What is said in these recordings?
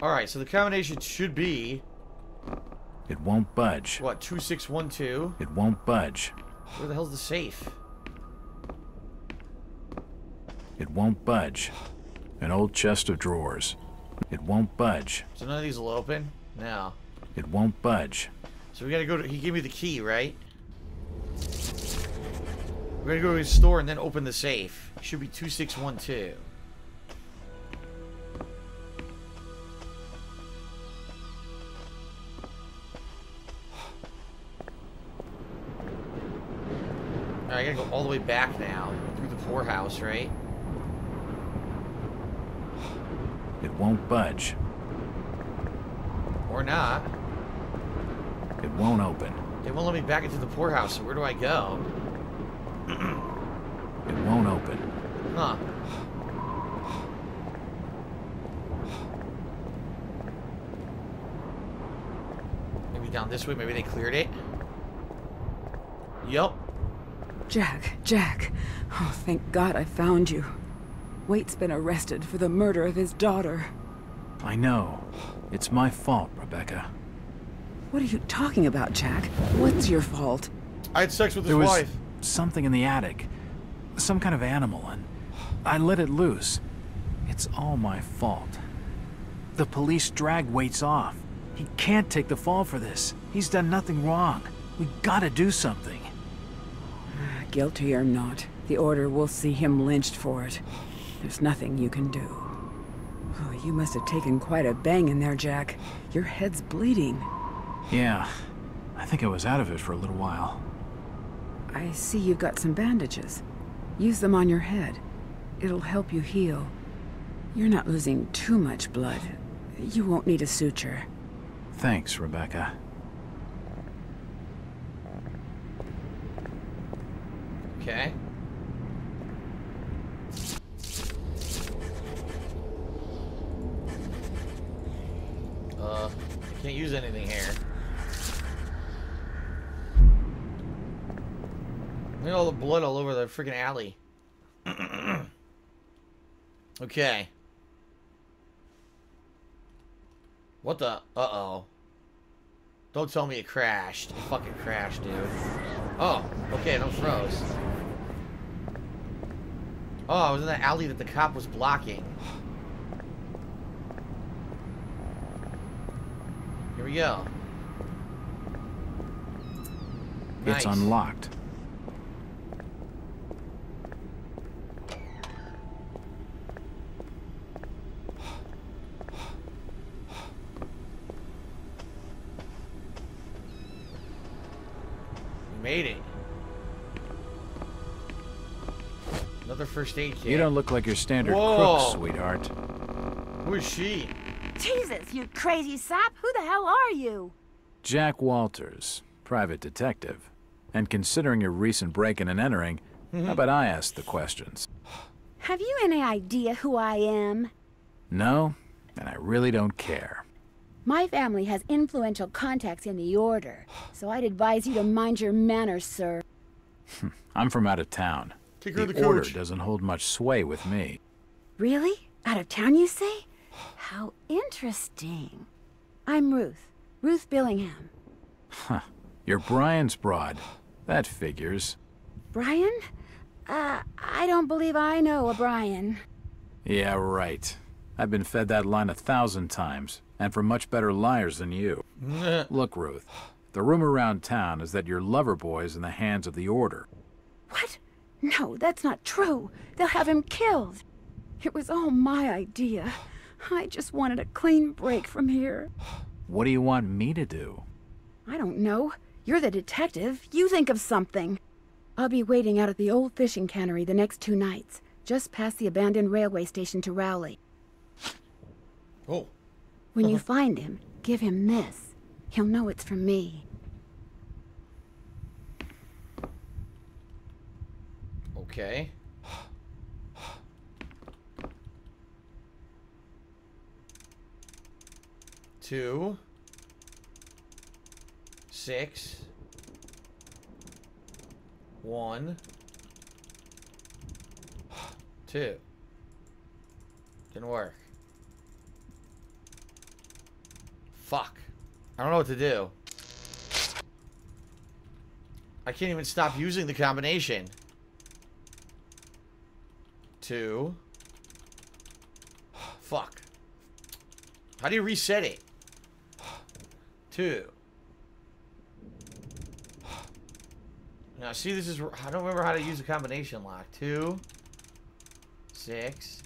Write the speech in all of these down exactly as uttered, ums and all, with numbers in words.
Alright, so the combination should be... It won't budge. What, two six one two? It won't budge. Where the hell's the safe? It won't budge. An old chest of drawers. It won't budge. So none of these will open? No. It won't budge. So we gotta go to... He gave me the key, right? We're gonna go to his store and then open the safe. It should be two six one two. I gotta go all the way back now, through the poorhouse, right? It won't budge. Or not. It won't open. They won't let me back into the poorhouse, so where do I go? It won't open. Huh. Maybe down this way, maybe they cleared it? Yup. Jack, Jack. Oh, thank God I found you. Waits been arrested for the murder of his daughter. I know. It's my fault, Rebecca. What are you talking about, Jack? What's your fault? I had sex with his wife. There was something in the attic. Some kind of animal, and I let it loose. It's all my fault. The police dragged Waits off. He can't take the fall for this. He's done nothing wrong. We gotta do something. Guilty or not, the Order will see him lynched for it. There's nothing you can do. Oh, you must have taken quite a bang in there, Jack. Your head's bleeding. Yeah, I think I was out of it for a little while. I see you've got some bandages. Use them on your head. It'll help you heal. You're not losing too much blood. You won't need a suture. Thanks, Rebecca. Okay. Uh, I can't use anything here. Look at all the blood all over the freaking alley. Okay. What the? Uh-oh. Don't tell me it crashed. It fucking crashed, dude. Oh, okay, it froze. Oh, I was in that alley that the cop was blocking. Here we go. Nice. It's unlocked. We made it. Another first aid kit. You don't look like your standard Whoa. crook, sweetheart. Who is she? Jesus, you crazy sap! Who the hell are you? Jack Walters, private detective. And considering your recent break-in and entering, mm-hmm. how about I ask the questions? Have you any idea who I am? No, and I really don't care. My family has influential contacts in the Order, so I'd advise you to mind your manners, sir. I'm from out of town. The, the Order doesn't hold much sway with me. Really? Out of town, you say? How interesting. I'm Ruth. Ruth Billingham. Huh. You're Brian's broad. That figures. Brian? Uh, I don't believe I know a Brian. Yeah, right. I've been fed that line a thousand times, and from much better liars than you. Look, Ruth. The rumor around town is that your lover boy's in the hands of the Order. What? No, that's not true. They'll have him killed. It was all my idea. I just wanted a clean break from here. What do you want me to do? I don't know. You're the detective. You think of something. I'll be waiting out at the old fishing cannery the next two nights, just past the abandoned railway station to Rowley. Oh. When you find him, give him this. He'll know it's from me. Okay. Two. Six. One. Two. Didn't work. Fuck. I don't know what to do. I can't even stop using the combination. Two. Fuck. How do you reset it? Two. Now, see, this is... I don't remember how to use the combination lock. Two. Six.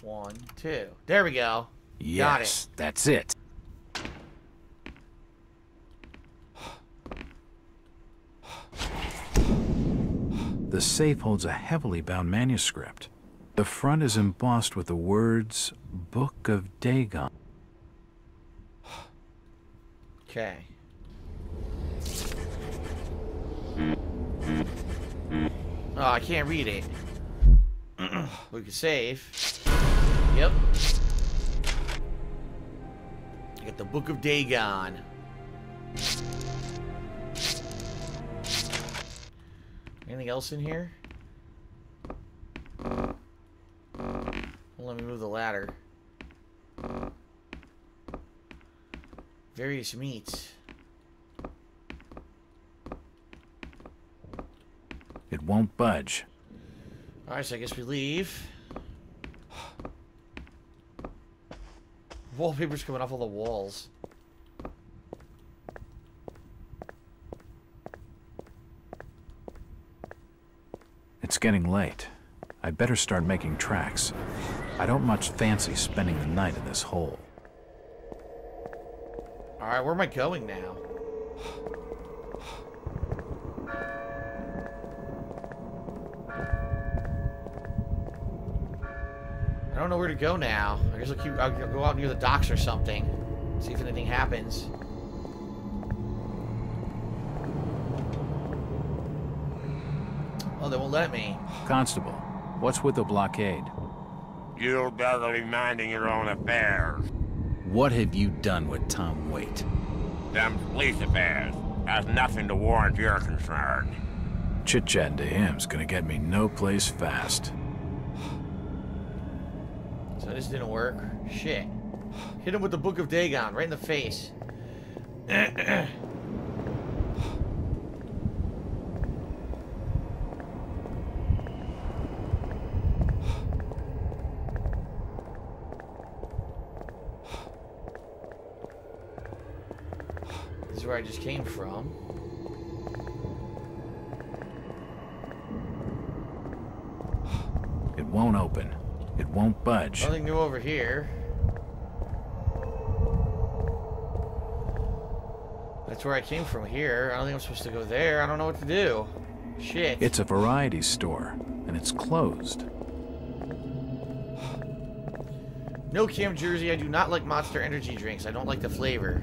One, two. There we go. Yes, got it. That's it. The safe holds a heavily bound manuscript. The front is embossed with the words, Book of Dagon. Okay. Oh, I can't read it. We can save. Yep. I got the Book of Dagon. Anything else in here? Well, let me move the ladder. Various meats. It won't budge. All right, so I guess we leave. Wallpaper's coming off all the walls. It's getting late. I'd better start making tracks. I don't much fancy spending the night in this hole. All right, where am I going now? I don't know where to go now. I guess I'll, keep, I'll go out near the docks or something. See if anything happens. Oh, they won't let me. Constable, what's with the blockade? You'll be minding your own affairs. What have you done with Tom Waits? Them police affairs has nothing to warrant your concern. Chit-chatting to him's gonna get me no place fast. So this didn't work. Shit. Hit him with the Book of Dagon, right in the face. This is where I just came from. It won't open. It won't budge. Nothing new over here. That's where I came from here. I don't think I'm supposed to go there. I don't know what to do. Shit. It's a variety store, and it's closed. No Cam Jersey. I do not like Monster Energy drinks. I don't like the flavor.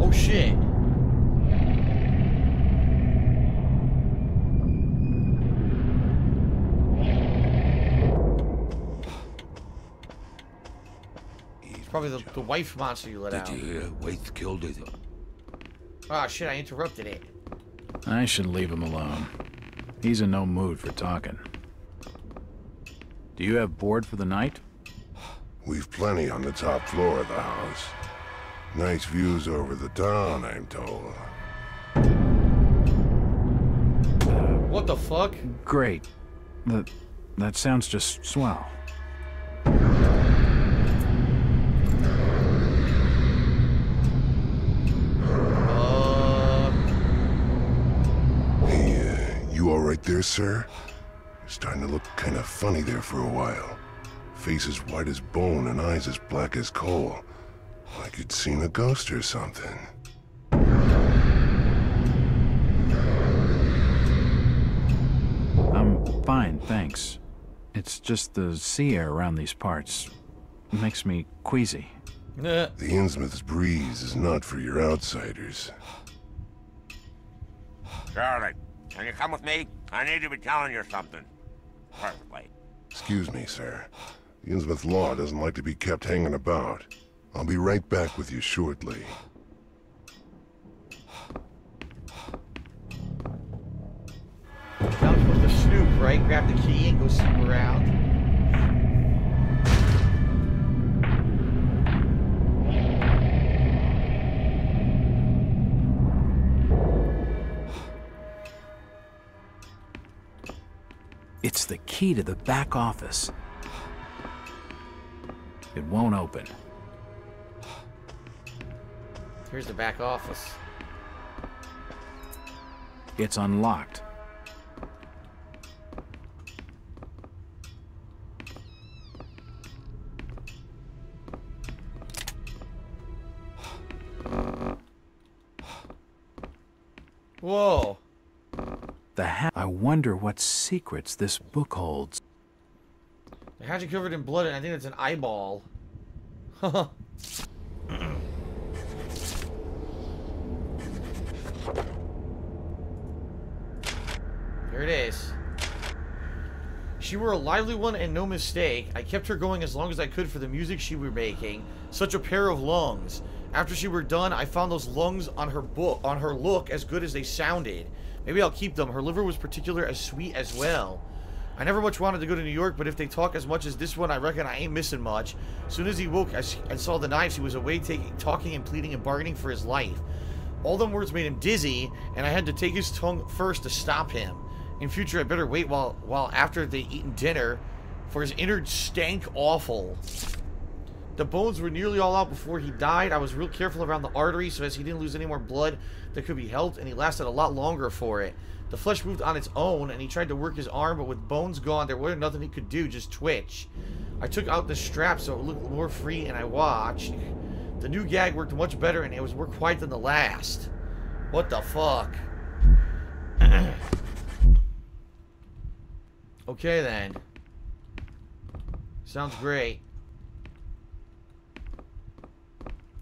Oh, shit. Probably the, the wife monster you let out. Did you hear? Waits killed it. Ah, shit, I interrupted it. I should leave him alone. He's in no mood for talking. Do you have board for the night? We've plenty on the top floor of the house. Nice views over the town, I'm told. What the fuck? Great. That, that sounds just swell. Right there, sir. Starting to look kind of funny there for a while. Face as white as bone and eyes as black as coal. Like you'd seen a ghost or something. I'm fine, thanks. It's just the sea air around these parts. It makes me queasy. The Innsmouth's breeze is not for your outsiders. Charlotte. Can you come with me? I need to be telling you something. Perfectly. Excuse me, sir. The Innsmouth law doesn't like to be kept hanging about. I'll be right back with you shortly. Now I'm supposed to snoop, right? Grab the key and go snoop around. key to the back office. It won't open. Here's the back office. It's unlocked. Whoa. The ha- I wonder what secrets this book holds. The hatchet covered in blood, and I think it's an eyeball. Haha. Here it is. She were a lively one and no mistake. I kept her going as long as I could for the music she were making. Such a pair of lungs. After she were done, I found those lungs on her book, on her look as good as they sounded. Maybe I'll keep them. Her liver was particular as sweet as well. I never much wanted to go to New York, but if they talk as much as this one, I reckon I ain't missing much. As soon as he woke, I, I saw the knives. He was away taking, talking and pleading and bargaining for his life. All them words made him dizzy, and I had to take his tongue first to stop him. In future, I better wait while while after they eaten dinner, for his innards stank awful. The bones were nearly all out before he died. I was real careful around the arteries so as he didn't lose any more blood that could be helped, and he lasted a lot longer for it. The flesh moved on its own, and he tried to work his arm, but with bones gone, there wasn't nothing he could do, just twitch. I took out the strap so it looked more free, and I watched. The new gag worked much better, and it was more quiet than the last. What the fuck? Okay, then. Sounds great.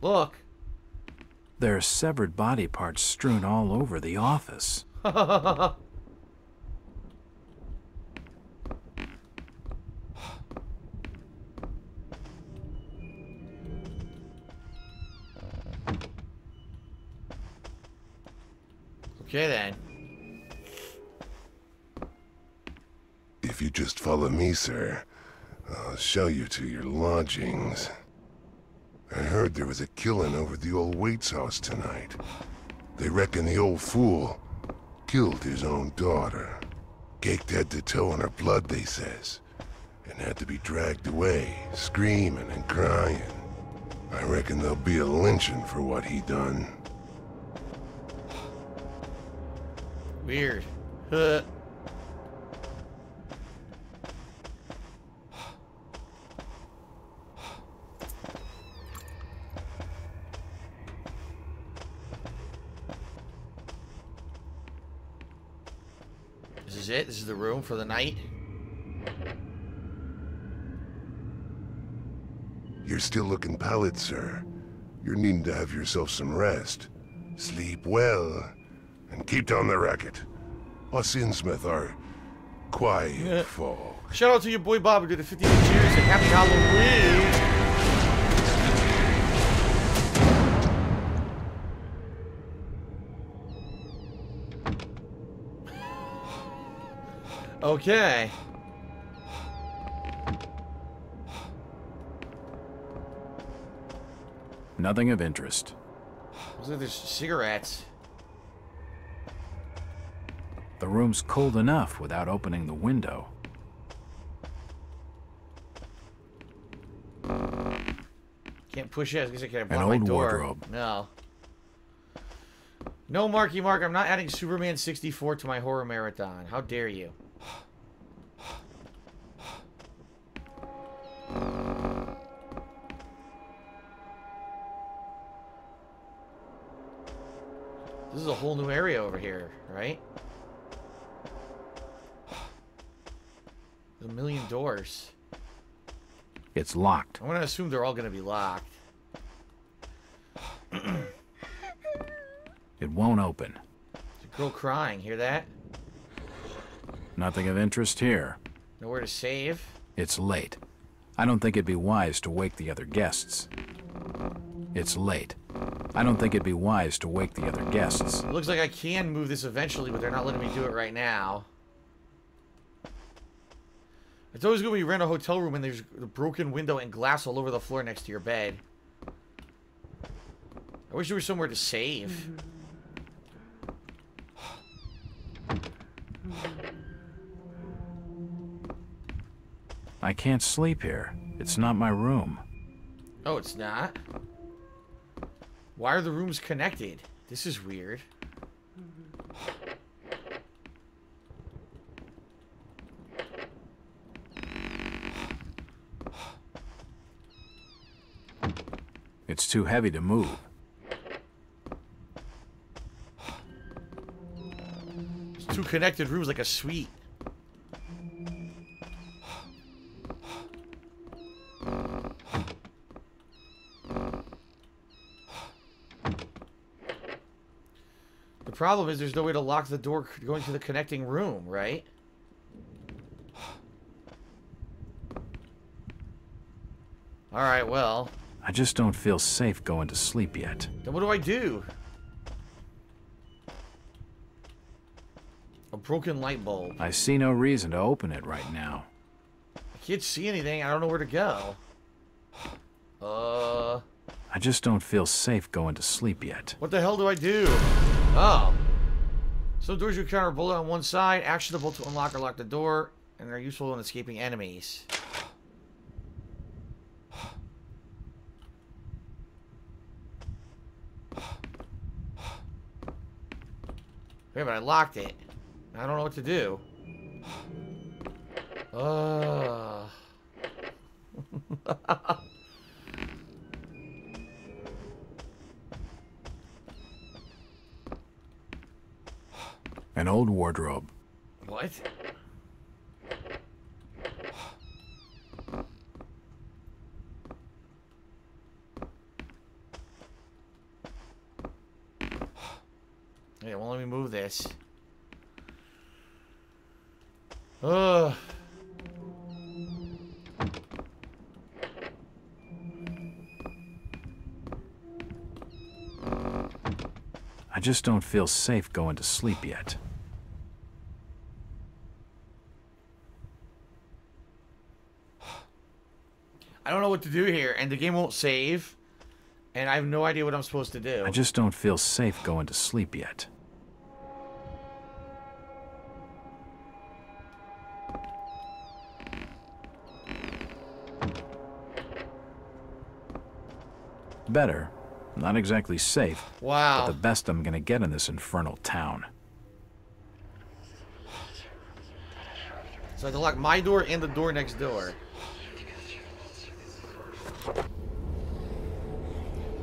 Look. There are severed body parts strewn all over the office. Okay, then. If you just follow me, sir, I'll show you to your lodgings. I heard there was a killing over the old Waits house tonight. They reckon the old fool killed his own daughter. Caked head to toe on her blood, they says. And had to be dragged away, screaming and crying. I reckon there'll be a lynching for what he done. Weird. Huh. This is it. This is the room for the night. You're still looking pallid, sir. You're needing to have yourself some rest. Sleep well, and keep down the racket. Us Innsmouth are quiet yeah. folk. Shout out to your boy Bob who did the fifty-eight years and happy Halloween. Okay. Nothing of interest. Looks like there's cigarettes. The room's cold enough without opening the window. Can't push it. I guess I can't block my door. An old wardrobe. No. No, Marky Mark. I'm not adding Superman sixty-four to my horror marathon. How dare you? This is a whole new area over here, right? A million doors. It's locked. I'm gonna assume they're all gonna be locked. It won't open. There's a girl crying. Hear that? Nothing of interest here. Nowhere to save. It's late. I don't think it'd be wise to wake the other guests. It's late. I don't think it'd be wise to wake the other guests. It looks like I can move this eventually, but they're not letting me do it right now. It's always good when you rent a hotel room and there's a broken window and glass all over the floor next to your bed. I wish there was somewhere to save. I can't sleep here. It's not my room. Oh, it's not? Why are the rooms connected? This is weird. It's too heavy to move. It's two connected rooms like a suite. The problem is there's no way to lock the door going to the connecting room, right? All right, well... I just don't feel safe going to sleep yet. Then what do I do? A broken light bulb. I see no reason to open it right now. I can't see anything. I don't know where to go. Uh... I just don't feel safe going to sleep yet. What the hell do I do? Oh. Some doors you encounter a bullet on one side, actionable to unlock or lock the door, and they're useful in escaping enemies. Wait a minute, I locked it. I don't know what to do. Uh. An old wardrobe. What? Okay, well, let me move this. Ugh. I just don't feel safe going to sleep yet. I don't know what to do here, and the game won't save, and I have no idea what I'm supposed to do. I just don't feel safe going to sleep yet. Better. Not exactly safe. Wow. But the best I'm gonna get in this infernal town. So I can lock my door and the door next door.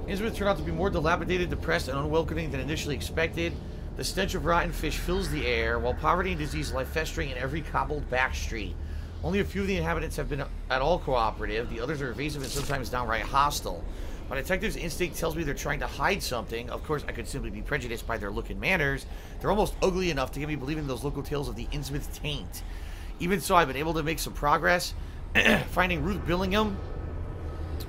Innsmouth turned out to be more dilapidated, depressed, and unwelcoming than initially expected. The stench of rotten fish fills the air, while poverty and disease lie festering in every cobbled back street. Only a few of the inhabitants have been at all cooperative. The others are evasive and sometimes downright hostile. My detective's instinct tells me they're trying to hide something. Of course, I could simply be prejudiced by their look and manners. They're almost ugly enough to get me believing those local tales of the Innsmouth taint. Even so, I've been able to make some progress. Finding Ruth Billingham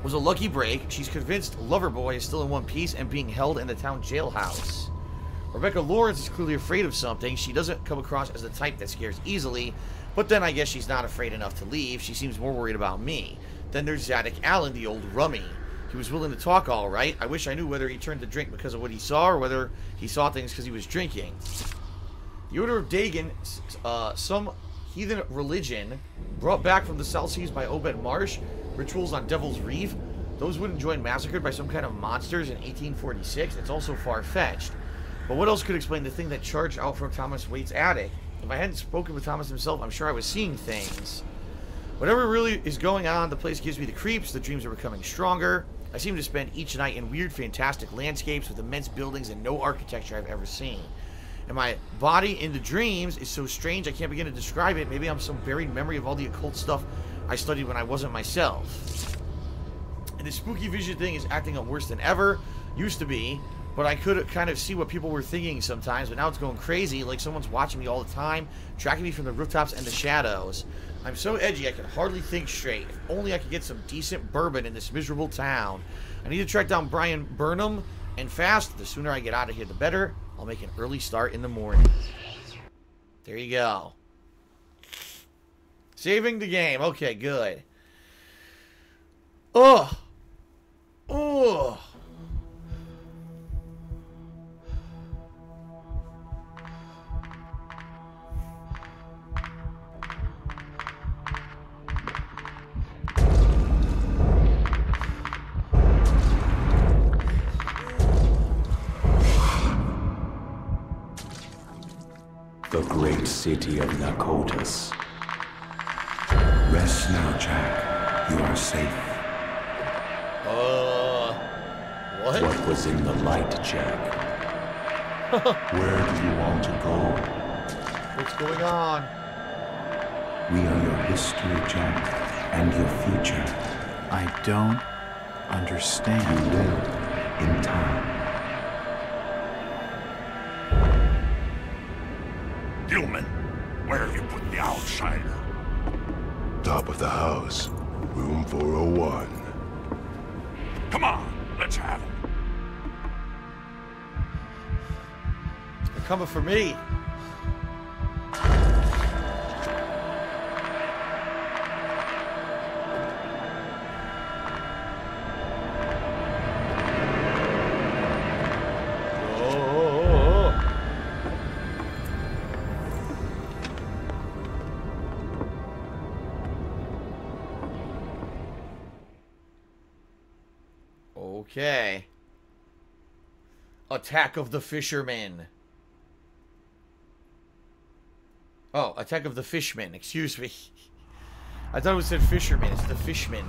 was a lucky break. She's convinced Loverboy is still in one piece and being held in the town jailhouse. Rebecca Lawrence is clearly afraid of something. She doesn't come across as the type that scares easily, but then I guess she's not afraid enough to leave. She seems more worried about me. Then there's Zadok Allen, the old rummy. He was willing to talk all right. I wish I knew whether he turned to drink because of what he saw or whether he saw things because he was drinking. The Order of Dagon, uh, some heathen religion brought back from the South Seas by Obed Marsh, rituals on Devil's Reef. Those wouldn't join massacred by some kind of monsters in eighteen forty-six. It's also far-fetched. But what else could explain the thing that charged out from Thomas Waits' attic? If I hadn't spoken with Thomas himself, I'm sure I was seeing things. Whatever really is going on, the place gives me the creeps. The dreams are becoming stronger. I seem to spend each night in weird, fantastic landscapes with immense buildings and no architecture I've ever seen. And my body in the dreams is so strange I can't begin to describe it. Maybe I'm some buried memory of all the occult stuff I studied when I wasn't myself. And the spooky vision thing is acting up worse than ever. Used to be, but I could kind of see what people were thinking sometimes, but now it's going crazy, like someone's watching me all the time, tracking me from the rooftops and the shadows. I'm so edgy I can hardly think straight. If only I could get some decent bourbon in this miserable town. I need to track down Brian Burnham and fast. The sooner I get out of here, the better. I'll make an early start in the morning. There you go. Saving the game. Okay, good. Ugh. Ugh. great city of Nakotas. Rest now, Jack. You are safe. Uh, what? What was in the light, Jack? Where do you want to go? What's going on? We are your history, Jack, and your future. I don't understand. You will, in time. Human, where have you put the outsider? Top of the house, room four oh one. Come on, let's have it. They're coming for me. Okay. Attack of the Fishermen. Oh, Attack of the Fishmen. Excuse me. I thought it said Fishermen. It's the Fishmen.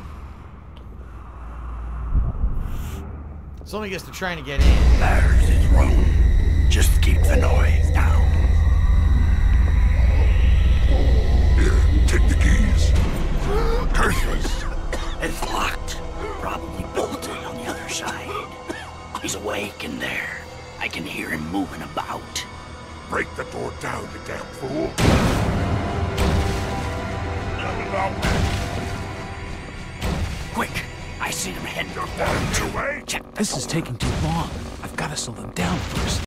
It's only because they're trying to get in. Theirs is wrong. Just keep the noise down. Here, take the keys. Curses. It's locked. Probably bolted on the other side. He's awake in there. I can hear him moving about. Break the door down, you damn fool. Quick! I see him heading your way. Check. This is taking too long. I've got to slow them down first.